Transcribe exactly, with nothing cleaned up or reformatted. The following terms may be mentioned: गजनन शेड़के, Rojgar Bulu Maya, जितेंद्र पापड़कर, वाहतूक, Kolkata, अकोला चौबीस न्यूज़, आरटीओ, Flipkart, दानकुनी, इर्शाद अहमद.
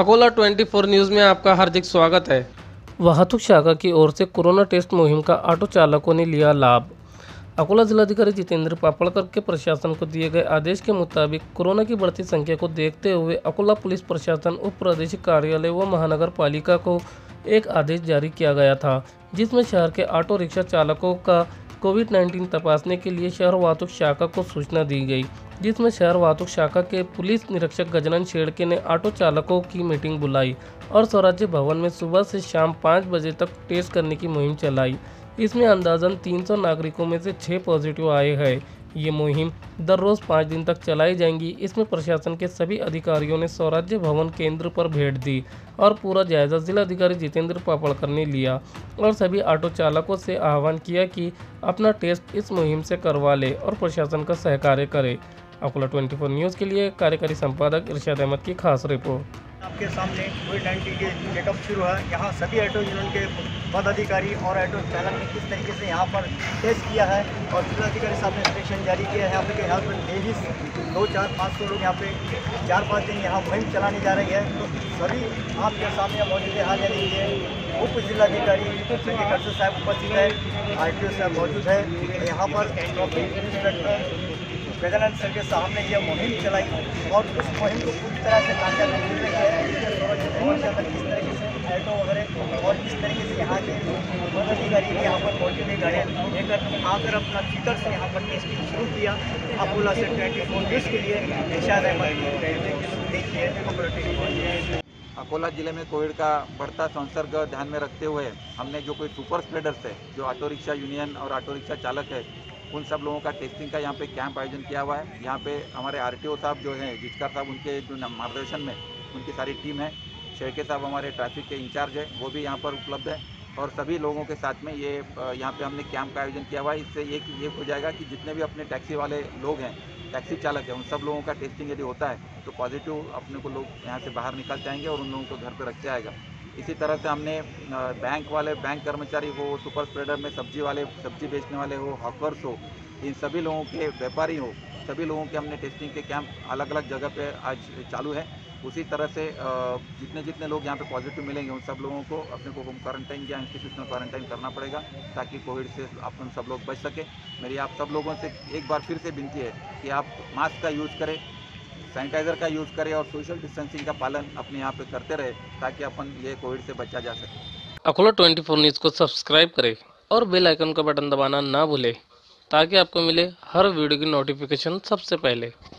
अकोला चौबीस न्यूज़ में आपका हार्दिक स्वागत है। वाहतूक शाखा की ओर से कोरोना टेस्ट मुहिम का ऑटो चालकों ने लिया लाभ। अकोला जिलाधिकारी जितेंद्र पापड़कर के प्रशासन को दिए गए आदेश के मुताबिक कोरोना की बढ़ती संख्या को देखते हुए अकोला पुलिस प्रशासन उप प्रादेशिक कार्यालय व महानगर पालिका को एक आदेश जारी किया गया था, जिसमें शहर के ऑटो रिक्शा चालकों का कोविड नाइन्टीन तपासने के लिए शहर वाहतूक शाखा को सूचना दी गई, जिसमें शहर वाहतूक शाखा के पुलिस निरीक्षक गजनन शेड़के ने ऑटो चालकों की मीटिंग बुलाई और स्वराज्य भवन में सुबह से शाम पाँच बजे तक टेस्ट करने की मुहिम चलाई। इसमें अंदाजन तीन सौ नागरिकों में से छह पॉजिटिव आए हैं। ये मुहिम दर रोज़ पाँच दिन तक चलाई जाएंगी। इसमें प्रशासन के सभी अधिकारियों ने स्वराज्य भवन केंद्र पर भेंट दी और पूरा जायजा जिलाधिकारी जितेंद्र पापड़कर ने लिया और सभी ऑटो चालकों से आह्वान किया कि अपना टेस्ट इस मुहिम से करवा ले और प्रशासन का सहकार्य करे। अकोला चौबीस न्यूज़ के लिए कार्यकारी संपादक इर्शाद अहमद की खास रिपोर्ट। आपके सामने कोविड नाइन्टीन के चेकअप शुरू है। यहाँ सभी ऑटो यूनियन के पदाधिकारी और ऑटो चालक ने किस तरीके से यहाँ पर टेस्ट किया है और जिलाधिकारी साहब ने इंस्ट्रक्शन जारी किया है। यहाँ पे यहाँ पर डेली दो चार पाँच सौ लोग यहाँ पे चार पाँच दिन यहाँ मुहिम चलाने जा रही है। तो सभी आपके सामने मौजूद हाल है। उप जिलाधिकारी कलेक्टर साहब उपस्थित है, आर टी ओ साहब मौजूद है। यहाँ पर गजनन शेड़के साहब ने यह मुहिम चलाई और उस मुहिम को पूरी तरह से कामयाब करने के लिए किस तरीके से ऑटो वगैरह और किस तरीके से यहाँ के पदाधिकारी यहाँ पर मौजूद है लेकर आकर अपना टीचर से यहाँ पर टेस्टिंग शुरू किया। अकोला से ट्वेंटी फोर न्यूज़ के लिए इर्शाद अहमद। देखिए अकोला ट्वेंटी फोर। अकोला ज़िले में कोविड का बढ़ता संसर्ग ध्यान में रखते हुए हमने जो कोई सुपर स्प्रेडर्स है, जो ऑटो रिक्शा यूनियन और ऑटो रिक्शा चालक है, उन सब लोगों का टेस्टिंग का यहाँ पे कैंप आयोजन किया हुआ है। यहाँ पे हमारे आरटीओ साहब जो हैं, जिसका साहब उनके जो मार्गदर्शन में उनकी सारी टीम है। शेड़के साहब हमारे ट्रैफिक के इंचार्ज है, वो भी यहाँ पर उपलब्ध है और सभी लोगों के साथ में ये यहाँ पे हमने कैंप का आयोजन किया हुआ है। इससे एक ये हो जाएगा कि जितने भी अपने टैक्सी वाले लोग हैं, टैक्सी चालक है, उन सब लोगों का टेस्टिंग यदि होता है तो पॉजिटिव अपने को लोग यहाँ से बाहर निकल जाएंगे और उन लोगों को घर पर रख जाएगा। इसी तरह से हमने बैंक वाले बैंक कर्मचारी हो, सुपर स्प्रेडर में सब्जी वाले सब्जी बेचने वाले हो, हॉकर्स हो, इन सभी लोगों के व्यापारी हो, सभी लोगों के हमने टेस्टिंग के कैंप अलग अलग जगह पे आज चालू है। उसी तरह से जितने जितने लोग यहाँ पे पॉजिटिव मिलेंगे उन सब लोगों को अपने को होम क्वारंटाइन या इंस्टीट्यूशनल क्वारंटाइन करना पड़ेगा ताकि कोविड से आप उन सब लोग बच सके। मेरी आप सब लोगों से एक बार फिर से विनती है कि आप मास्क का यूज़ करें, सैनिटाइज़र का यूज़ करें और सोशल डिस्टेंसिंग का पालन अपने यहाँ पे करते रहे ताकि अपन ये कोविड से बचा जा सके। अकोला चौबीस न्यूज़ को सब्सक्राइब करें और बेल आइकन का बटन दबाना ना भूलें ताकि आपको मिले हर वीडियो की नोटिफिकेशन सबसे पहले।